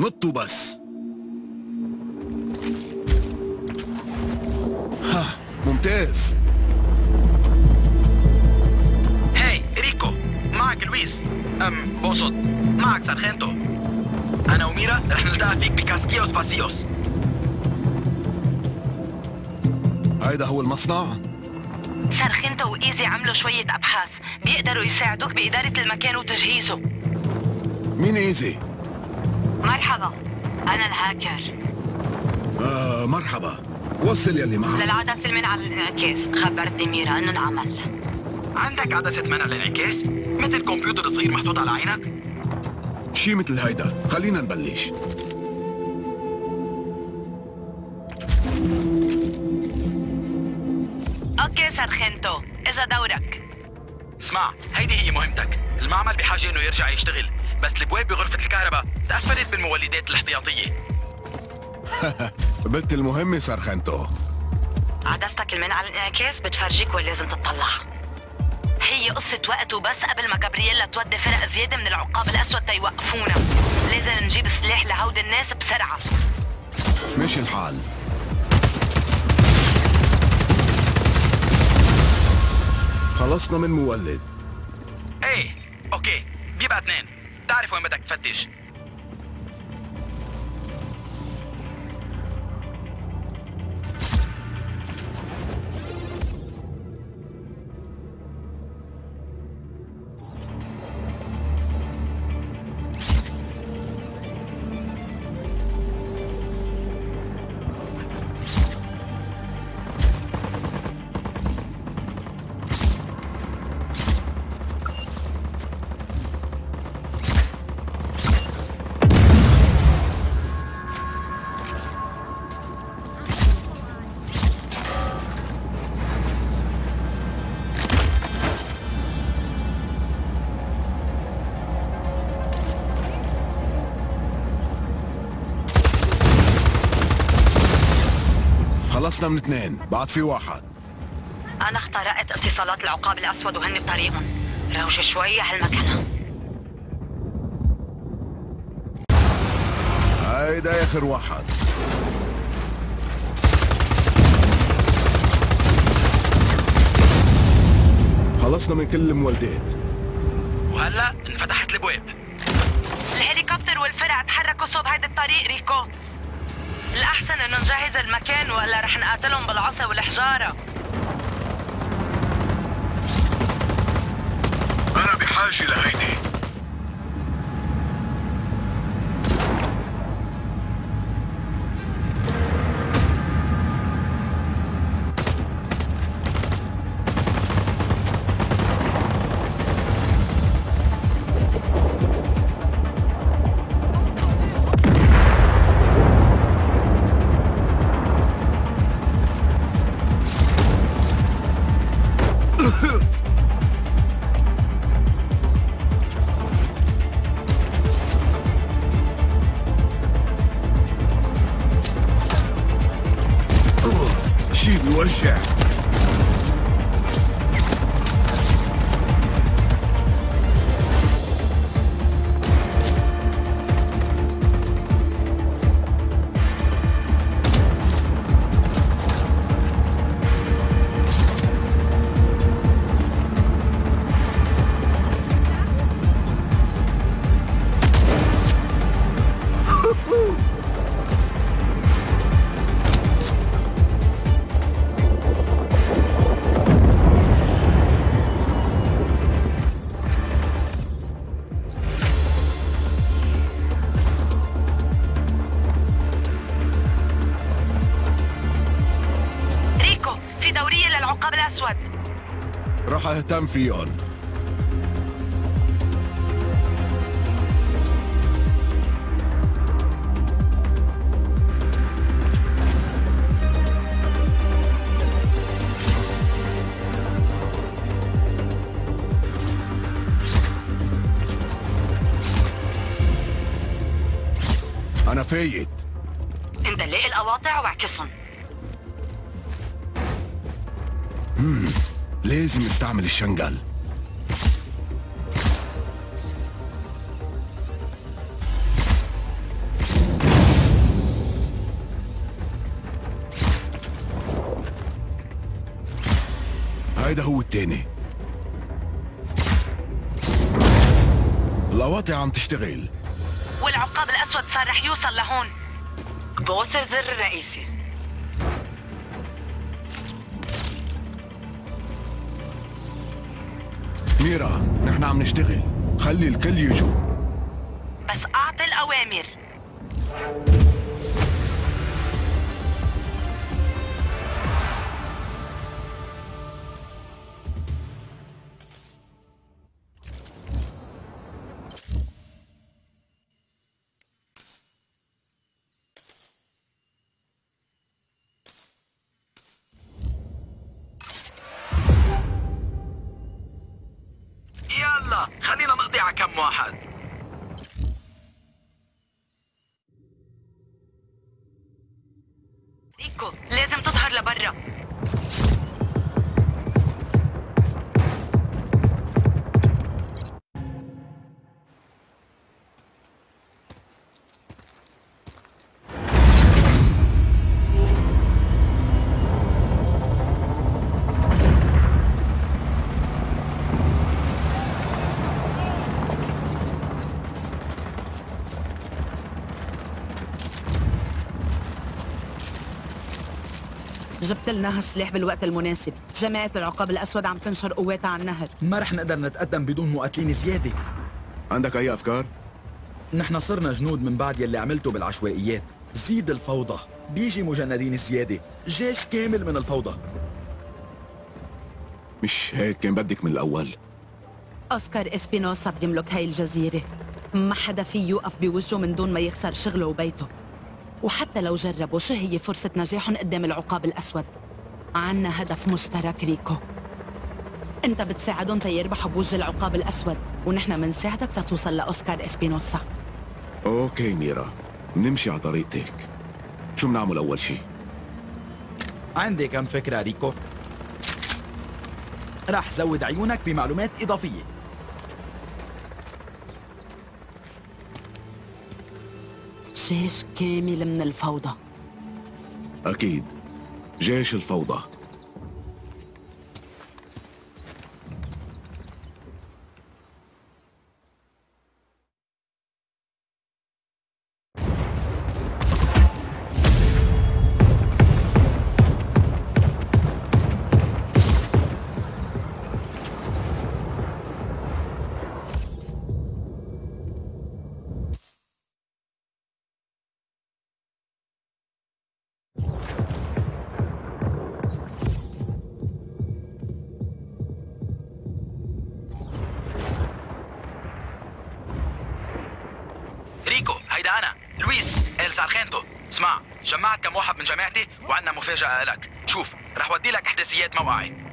not two bus. Ha, ممتاز. هاي ريكو، معك لويس. بقصد معك سارجنتو. أنا وميرا رح نلتقى فيك بكاسكيوس باسيوس. هيدا هو المصنع؟ سارجنتو وإيزي عملوا شوية أبحاث، بيقدروا يساعدوك بإدارة المكان وتجهيزه. مين إيزي؟ مرحبا، أنا الهاكر. مرحبا، وصل يلي معك. للعدسة اللي من على الانعكاس، خبرتني ميرا إنه انعمل. عندك عدسة من على الانعكاس؟ مثل كمبيوتر صغير محطوط على عينك؟ شي مثل هيدا، خلينا نبلش. اوكي سارجنتو، اجا دورك. اسمع، هيدي هي مهمتك، المعمل بحاجة إنه يرجع يشتغل، بس البواب بغرفة الكهرباء تأثرت بالمولدات الاحتياطية. بنت المهمة سارجنتو. عدستك المنع الانعكاس بتفرجيك وين لازم تطلع. هي قصة وقت وبس قبل ما جابرييلا تودي فرق زيادة من العقاب الأسود تيوقفونا. لازم نجيب سلاح لهود الناس بسرعة. ماشي الحال. خلصنا من مولد. ايه، اوكي، بيبقى اثنين، بتعرف وين بدك تفتش. خلصنا من اثنين، بعد في واحد. أنا اخترقت اتصالات العقاب الأسود وهن بطريقهم. روج شوي هالمكنة. هيدا آخر واحد. خلصنا من كل المولدات. وهلا انفتحت البواب. الهليكوبتر والفرع تحركوا صوب هيدا الطريق ريكو. الأحسن إنه نجهز المكان وإلا رح نقاتلهم بالعصا والحجارة. أنا بحاجة لهيدي. اهتم فيهم. انا فايت. انت لاقي القواطع واعكسهم. لازم استعمل الشنغال. بعيد اهو التاني. القواطع عم تشتغل والعقاب الاسود صار رح يوصل لهون. بوصل زر الرئيسي. ميرا نحن عم نشتغل، خلي الكل يجوا بس اعطي الاوامر. ريكو لازم تظهر لبرا. جبت لنا هالسلاح بالوقت المناسب، جماعة العقاب الأسود عم تنشر قواتها على النهر. ما رح نقدر نتقدم بدون مقاتلين زيادة. عندك أي أفكار؟ نحن صرنا جنود من بعد يلي عملته بالعشوائيات، زيد الفوضى، بيجي مجندين زيادة، جيش كامل من الفوضى. مش هيك كان بدك من الأول؟ أوسكار إسبينوسا بيملك هاي الجزيرة، ما حدا فيه يوقف بوجهه من دون ما يخسر شغله وبيته. وحتى لو جربوا شو هي فرصة نجاحهم قدام العقاب الأسود؟ عنا هدف مشترك ريكو، أنت بتساعدهم تيربحوا بوجه العقاب الأسود ونحن منساعدك تتوصل لأوسكار إسبينوسا. أوكي ميرا، نمشي على طريقتك. شو بنعمل أول شي؟ عندي كم فكرة ريكو. راح زود عيونك بمعلومات إضافية. جيش كامل من الفوضى. أكيد جيش الفوضى. هيدا أنا، لويس، إل سارخينتو. اسمع، جمعت كم واحد من جماعتي وعندنا مفاجأة لك. شوف، رح ودي لك إحداثيات موقعي.